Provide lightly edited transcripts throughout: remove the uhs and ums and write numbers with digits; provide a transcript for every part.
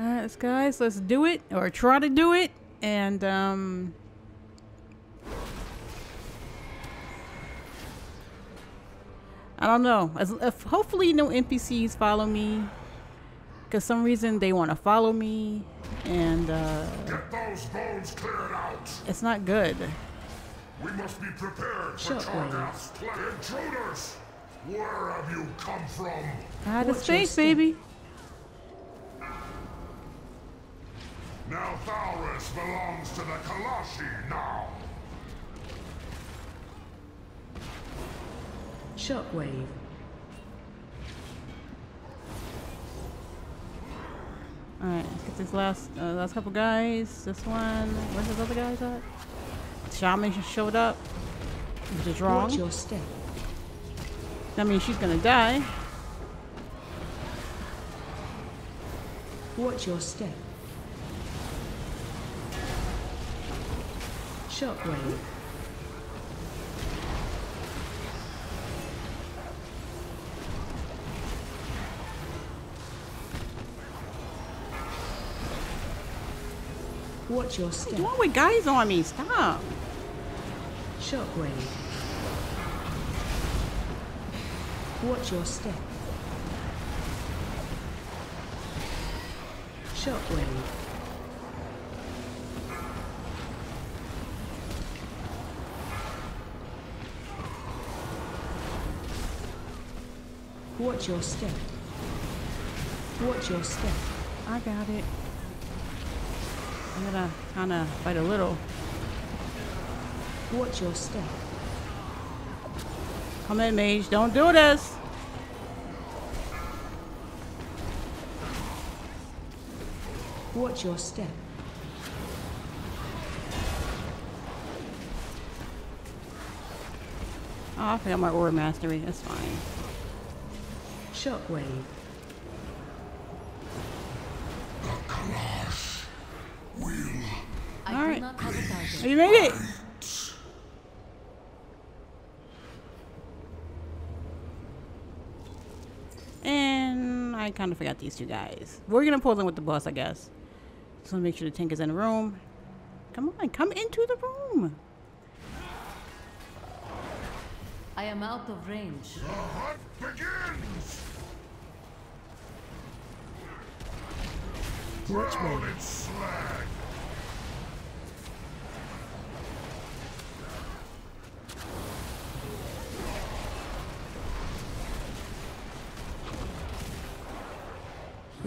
Alright, guys, let's do it, or try to do it, and I don't know. Hopefully no NPCs follow me, because some reason they want to follow me, and get those bones cleared out. It's not good. We must be prepared for Targath's intruders. Where have you come from? Out of space, baby. Now Thaurus belongs to the Kalashi now. Shockwave. Alright, let's get this last couple guys. This one. Where's those other guys at? Shaman just showed up. Which is wrong. Watch your step. I mean, she's gonna die. Watch your step. Shockwave. Watch your step. What's wrong with guys on me? Stop. Shockwave. Watch your step. Shockwave. Watch your step. Watch your step. I got it. I'm gonna kind of fight a little. Watch your step. Come in, mage. Don't do this. Watch your step. Oh, I failed my aura mastery. That's fine. Shockwave. The Kalash will. Alright. You made it! And I kind of forgot these two guys. We're gonna pull them with the boss, I guess. Just wanna make sure the tank is in the room. Come on, come into the room! I am out of range. The hunt begins! Watch me.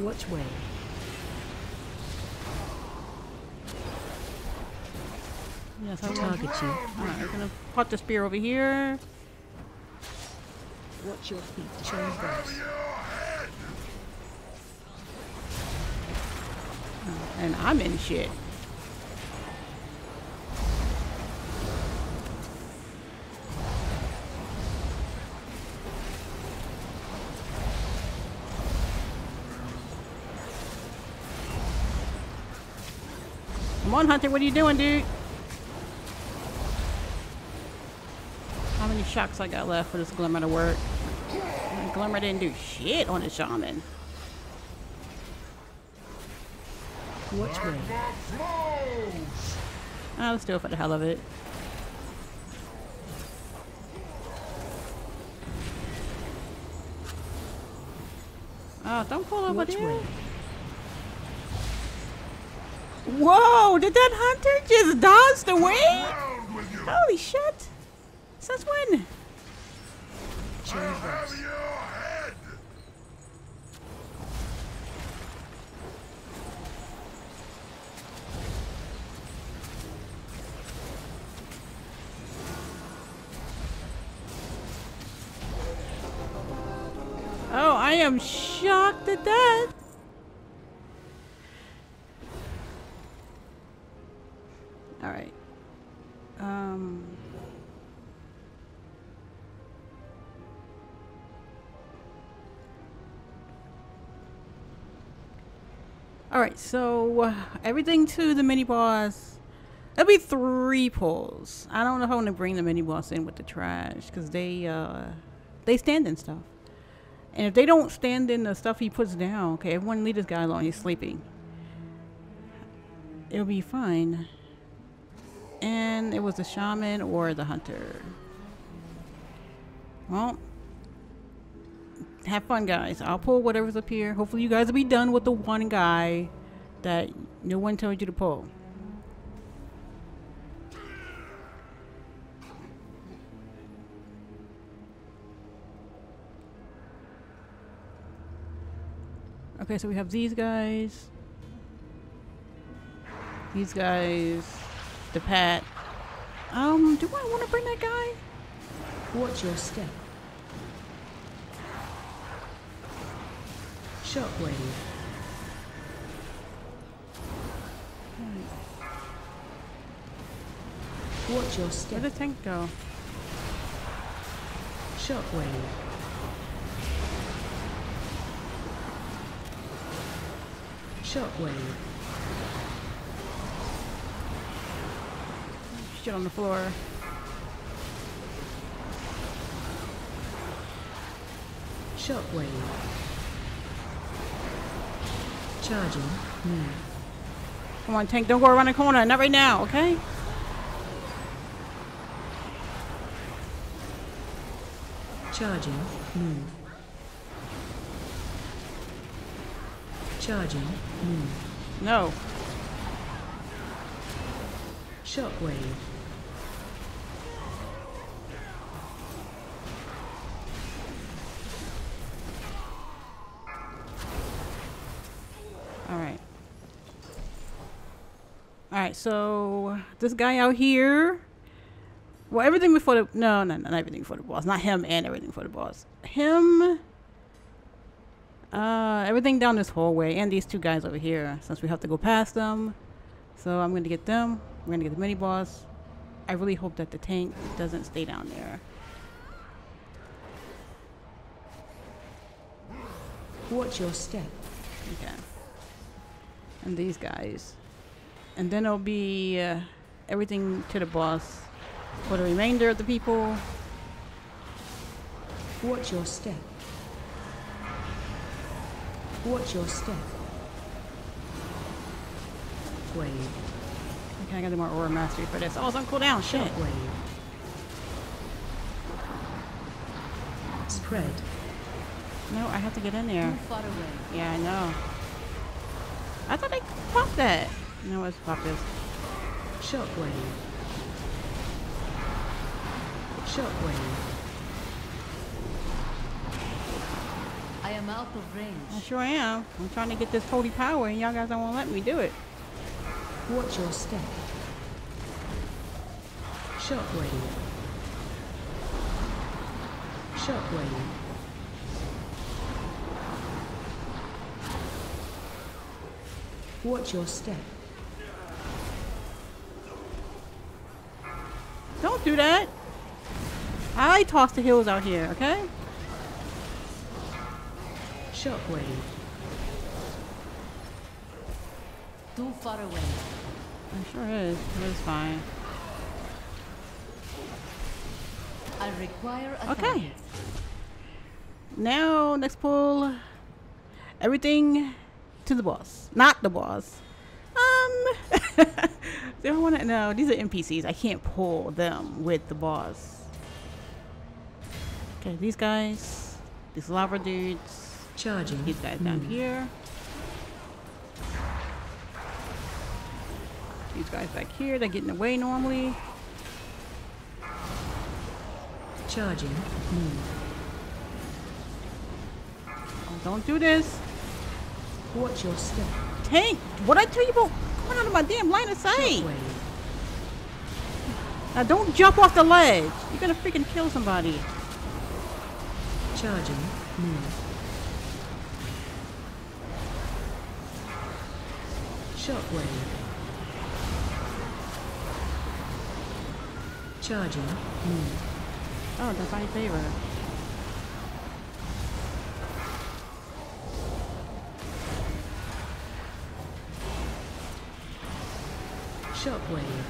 Watch way. Yes, I'll target you. Alright, I'm gonna pop the spear over here. Watch your feet, change those. Oh, and I'm in shit. Come on, Hunter, what are you doing, dude? How many shocks I got left for this glimmer to work? Glimmer didn't do shit on the shaman. Which way? Oh, let's do it for the hell of it. Oh, don't pull over there. Whoa! Did that hunter just dodge the way? Holy shit! Since when? Oh, I am shocked at that. All right. All right, so everything to the mini boss. That'll be 3 pulls. I don't know if I want to bring the mini boss in with the trash because they stand in stuff. And if they don't stand in the stuff he puts down, okay, everyone leave this guy alone. He's sleeping. it'll be fine. And it was the shaman or the hunter. Well, have fun, guys. I'll pull whatever's up here. Hopefully you guys will be done with the one guy that no one told you to pull. Okay, so we have these guys. These guys. The Pat. Do I want to bring that guy? Watch your step. Shockwave. Hmm. Watch your step. Where'd the tank go? Shockwave. Shockwave. Shit on the floor. Shockwave. Charging. Come on, tank, don't go around the corner. Not right now, okay? Charging. Move. Charging. No. Shockwave. Alright. Alright, so this guy out here. Well, everything before the... No, no, not everything before the boss. Not him and everything for the boss. Him... everything down this hallway and these two guys over here, since we have to go past them. So I'm going to get them. We're going to get the mini boss. I really hope that the tank doesn't stay down there. Watch your step. Okay. And these guys. And then it'll be everything to the boss for the remainder of the people. Watch your step. Watch your step. Wave. Okay, I gotta do more Aura Mastery for this. Oh, it's on cooldown. Shit. Wave. Spread. No, I have to get in there. Yeah, I know. I thought I popped that. No, let's pop this. Shockwave. Shockwave. I am out of range. I sure am. I'm trying to get this holy power and y'all guys don't want to let me do it. Watch your step. Shockwave. Shockwave. Watch your step. Don't do that. I toss the hills out here, okay? Shockwave. Too far away. It sure is. It is fine. I require a target. Now, next pull. Everything to the boss. Not the boss. Don't want to know. These are NPCs. I can't pull them with the boss. Okay, these guys. These lava dudes. Charging. These guys down here. These guys back here. They get in the way normally. Charging. Oh, don't do this. Watch your step. Tank, what I tell you about coming out of my damn line of sight. Now don't jump off the ledge. You're gonna freaking kill somebody. Charging. Shockwave. Charging. Oh, that's my favorite. Shockwave.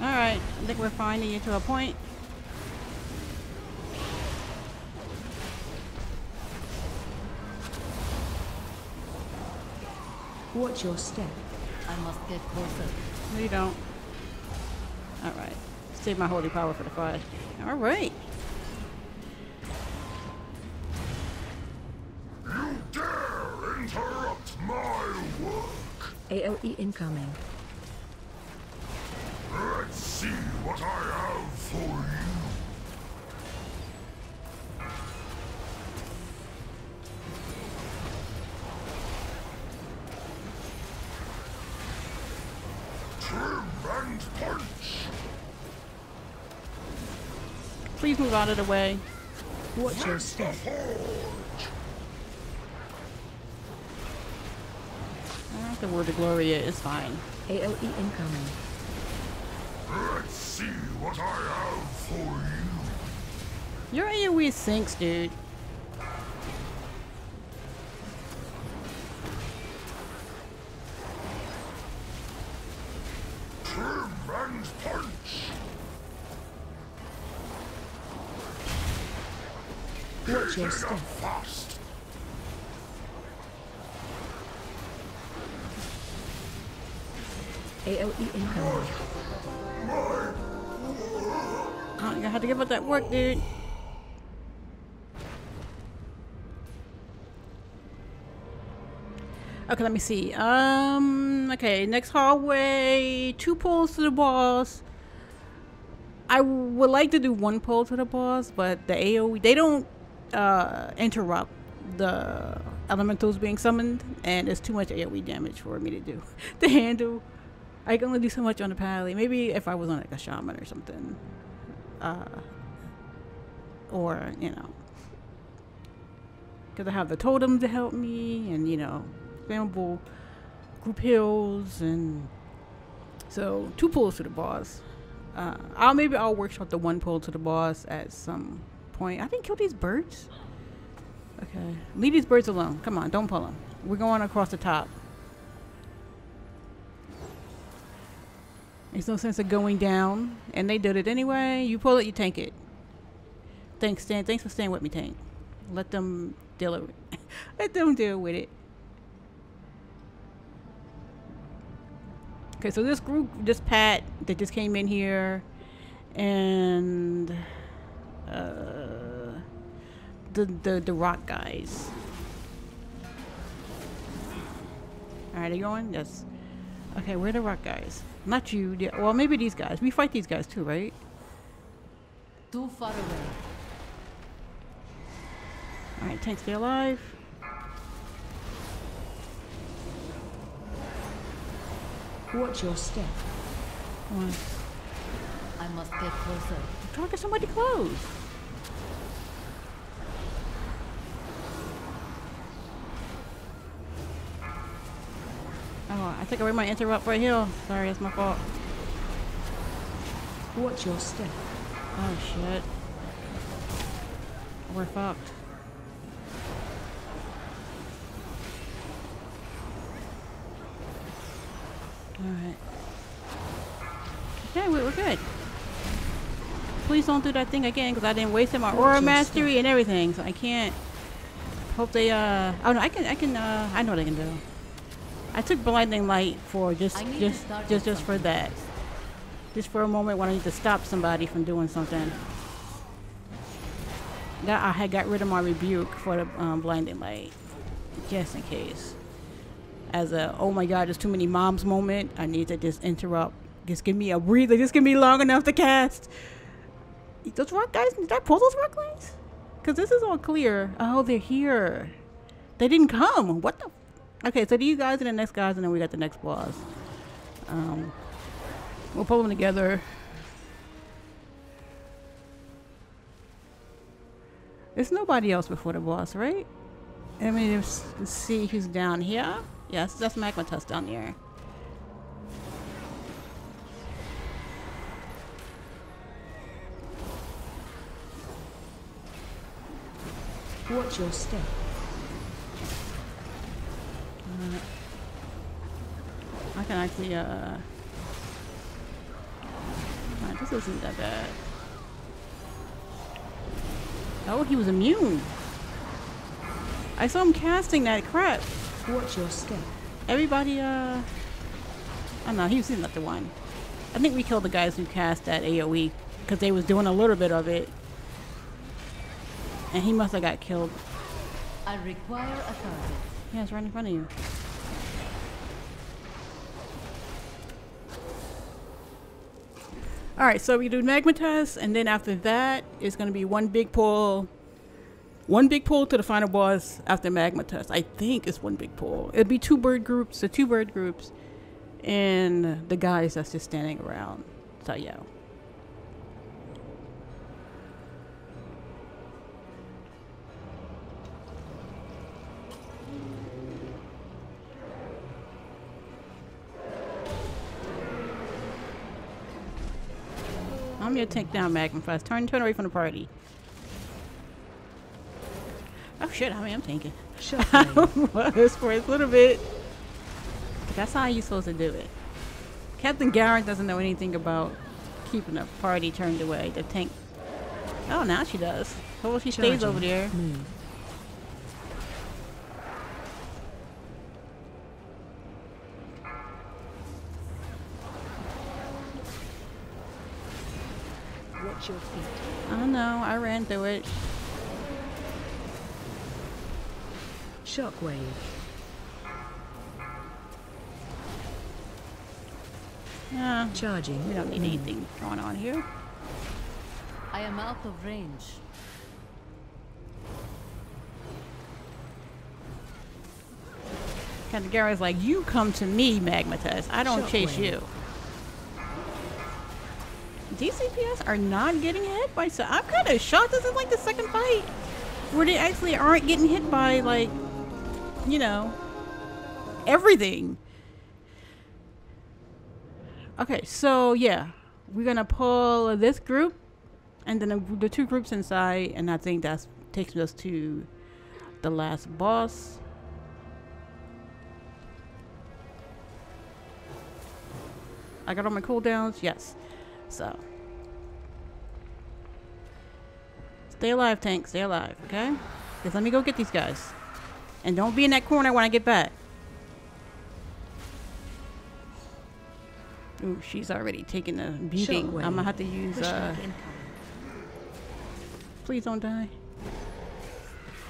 Alright, I think we're finally getting to a point. Watch your step. I must get closer. No, you don't. Alright. Save my holy power for the fight. Alright. You dare interrupt my work! AOE incoming. Let's see what I have for you. Please move out of the way. What's your step? I don't have to word the glory yet, it's fine. AOE incoming. Let's see what I have for you. Your AOE sinks, dude. Fast. AOE incoming. I had to give up that work, dude. Okay, let me see. Okay, next hallway. 2 pulls to the boss. I would like to do 1 pull to the boss, but the AOE, they don't interrupt the elementals being summoned, and it's too much AoE damage for me to do to handle. I can only do so much on the pally. Maybe if I was on like a shaman or something, or you know, because I have the totem to help me, and you know, flammable group heals, and so 2 pulls to the boss. I'll workshop the 1 pull to the boss at some point. I didn't kill these birds. Okay, leave these birds alone. Come on, don't pull them. We're going across the top. There's no sense of going down, and they did it anyway. You pull it, you tank it. Thanks, Stan. Thanks for staying with me, Tank. Let them deal with it. Let them deal with it. Okay, so this group, this Pat that just came in here, and the rock guys. Alright, are you going? Yes. Okay, where are the rock guys? Not you. Yeah, well, maybe these guys. We fight these guys too, right? Too far away. Alright, Tank, stay alive. Watch your step. Come on. I must get closer. Trying to get somebody close. Oh, I think I read my interrupt right here. Sorry, that's my fault. Watch your step. Oh shit. We're fucked. Alright. Okay, we're good. Please don't do that thing again, because I didn't waste my aura mastery and everything, so I can't. Hope they oh no, I can I know what I can do. I took blinding light for just for that. Just for a moment when I need to stop somebody from doing something. That I had got rid of my rebuke for the blinding light. Just in case. As a oh my god, there's too many moms moment, I need to just interrupt. Just give me a breather, just give me long enough to cast. Those rock guys, did I pull those rock guys? Because this is all clear. Oh, they're here. They didn't come. What the? Okay, so these guys are the next guys, and then we got the next boss. We'll pull them together. There's nobody else before the boss, right? I mean, let's see who's down here. Yes, that's Magmatusk down there. Watch your step. I can actually, this isn't that bad. Oh, he was immune. I saw him casting that crap. Watch your step. Everybody, I don't know, he was sitting up to one. I think we killed the guys who cast that AoE because they was doing a little bit of it. And he must have got killed. I require a target. Yeah, it's right in front of you. Alright, so we do Magmatusk, and then after that, it's going to be one big pull. One big pull to the final boss after Magmatusk. I think it's one big pull. It'll be two bird groups, the two bird groups, and the guys that's just standing around. So, yeah. I'm gonna take down Magmatusk. Turn away from the party. Oh shit, I mean, I'm tanking. Sure. Was for a little bit. That's how you're supposed to do it. Captain Garrett doesn't know anything about keeping a party turned away. The tank. Oh, now she does. Oh, she stays over there. Mm. Watch your feet. I don't know. I ran through it. Shockwave. Yeah, charging. We don't need anything going on here. I am out of range. Captain Garrett's like, you come to me, Magmatusk. I don't chase you. These CPS are not getting hit by. So I'm kind of shocked. This is like the second fight where they actually aren't getting hit by, like, you know, everything. Okay, so yeah, we're gonna pull this group and then the two groups inside, and I think that takes us to the last boss. I got all my cooldowns, yes. So stay alive, tank, stay alive, okay? Just let me go get these guys. And don't be in that corner when I get back. Ooh, she's already taking a beating. I'm gonna have to use, please don't die.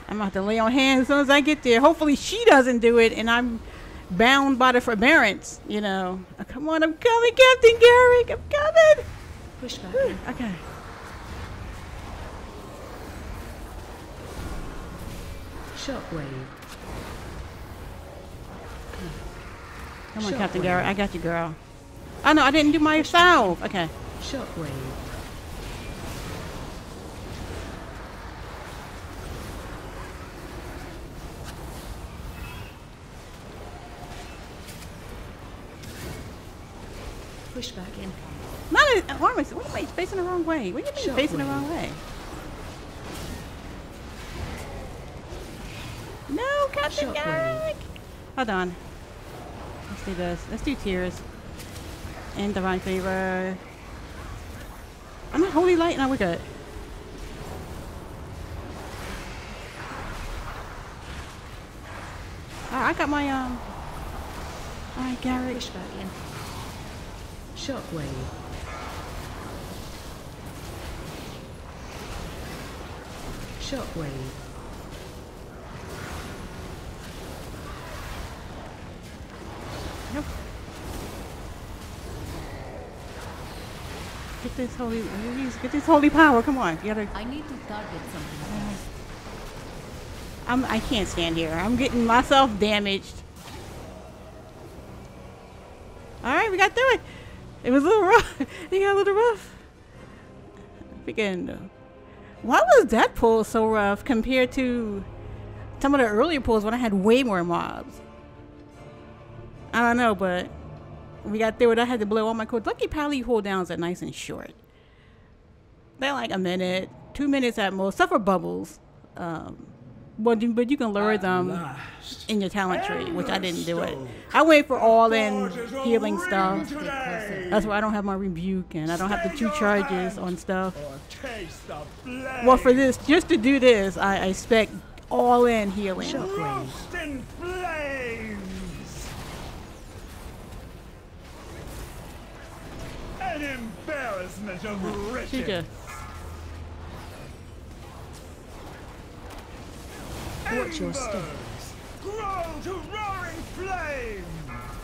I'm gonna have to lay on hands as soon as I get there. Hopefully she doesn't do it and I'm bound by the forbearance, you know. Oh, come on, I'm coming, Captain Garrick, I'm coming! Push back. Whew, okay. Shockwave. Come on, Captain Garrett, I got you, girl. Oh no, I didn't do my salve. Okay. Shockwave. Push back in. What am I facing the wrong way? What do you mean facing the wrong way? No, Captain Garrick. Hold on. Let's do this. Let's do tears. And divine favor. I'm a holy light, and we're good. Alright, I got my alright, Garrett. Push back in. Shockwave. Shockwave. Nope. Get this holy, get this holy power. Come on, I need to target something. I can't stand here. I'm getting myself damaged. All right, we got through it. It was a little rough. It got a little rough. Freaking! Why was that pull so rough compared to some of the earlier pulls when I had way more mobs? I don't know, but. We got through it. I had to blow all my cords. Lucky Pally cooldowns are nice and short. They're like a minute, 2 minutes at most. Except for bubbles. But you can lure them in your talent tree, which I didn't do it. I went for all in healing stuff. That's why I don't have my rebuke and I don't have the 2 charges on stuff. Well, for this, just to do this, I expect all in healing. An embarrassment of riches. Watch your step. Grow to roaring flame.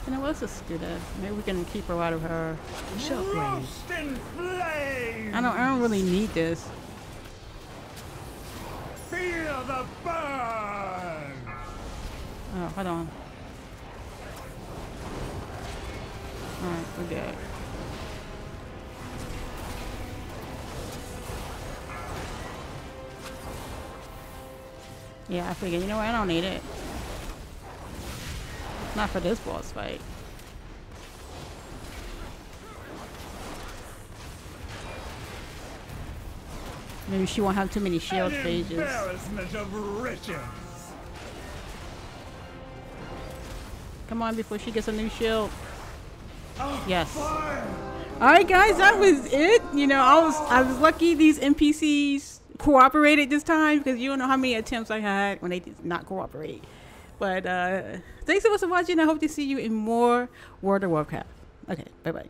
And it was a scooter. Maybe we can keep her out of her shot range. I don't really need this. Feel the burn. Oh, hold on. All right, we're good. Yeah, I figured, you know what, I don't need it. Not for this boss fight. Maybe she won't have too many shield pages. An embarrassment of riches. Come on before she gets a new shield. Yes. Alright guys, that was it. You know, I was lucky these NPCs cooperated this time, because you don't know how many attempts I had when they did not cooperate. But thanks so much for watching. I hope to see you in more World of Warcraft. Okay, bye bye.